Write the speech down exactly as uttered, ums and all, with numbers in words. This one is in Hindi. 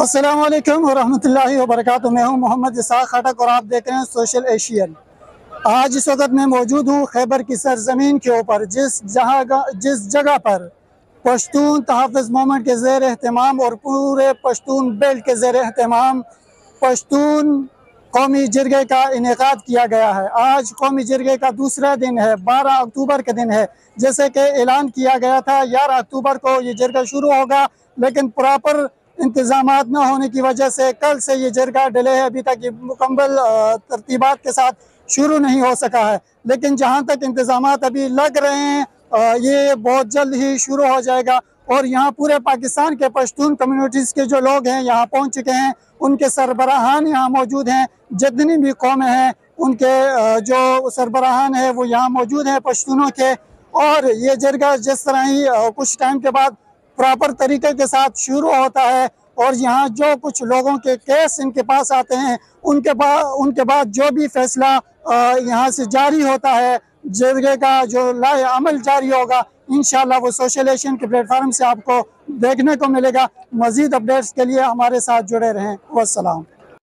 अस्सलामु अलैकुम वरहमतुल्लाहि वबरकातुहू। मैं हूँ मोहम्मद इस खटक और आप देख रहे हैं सोशल एशियन। आज इस वक्त मैं मौजूद हूँ खैबर की सरजमीन के ऊपर, जिस जहाँ जिस जगह पर पश्तून तहफ़्फ़ुज़ मूवमेंट के ज़ेर एहतमाम और पूरे पश्तून बेल्ट के ज़ेर एहतमाम पश्तून कौमी जिरगे का इनेकाद किया गया है। आज कौमी जिरगे का दूसरा दिन है, बारह अक्टूबर का दिन है। जैसे कि ऐलान किया गया था ग्यारह अक्टूबर को ये जिरगा शुरू होगा, लेकिन प्रॉपर इंतजाम न होने की वजह से कल से ये जिरगा डिले है, अभी तक ये मुकम्मल तरतीबात के साथ शुरू नहीं हो सका है। लेकिन जहाँ तक इंतजाम अभी लग रहे हैं, ये बहुत जल्द ही शुरू हो जाएगा। और यहाँ पूरे पाकिस्तान के पश्तून कम्युनिटीज़ के जो लोग हैं यहाँ पहुँच चुके हैं, उनके सरबराहान यहाँ मौजूद हैं। जितनी भी कौमें हैं उनके जो सरबराहान है वो यहाँ मौजूद हैं पश्तूनों के। और ये जिरगा जिस तरह ही कुछ टाइम के बाद प्रॉपर तरीके के साथ शुरू होता है, और यहाँ जो कुछ लोगों के केस इनके पास आते हैं, उनके बाद उनके बाद जो भी फैसला यहाँ से जारी होता है, जिरगे का जो लाए अमल जारी होगा, इंशाल्लाह वो सोशल एशियन के प्लेटफार्म से आपको देखने को मिलेगा। मज़ीद अपडेट्स के लिए हमारे साथ जुड़े रहें। वस्सलाम।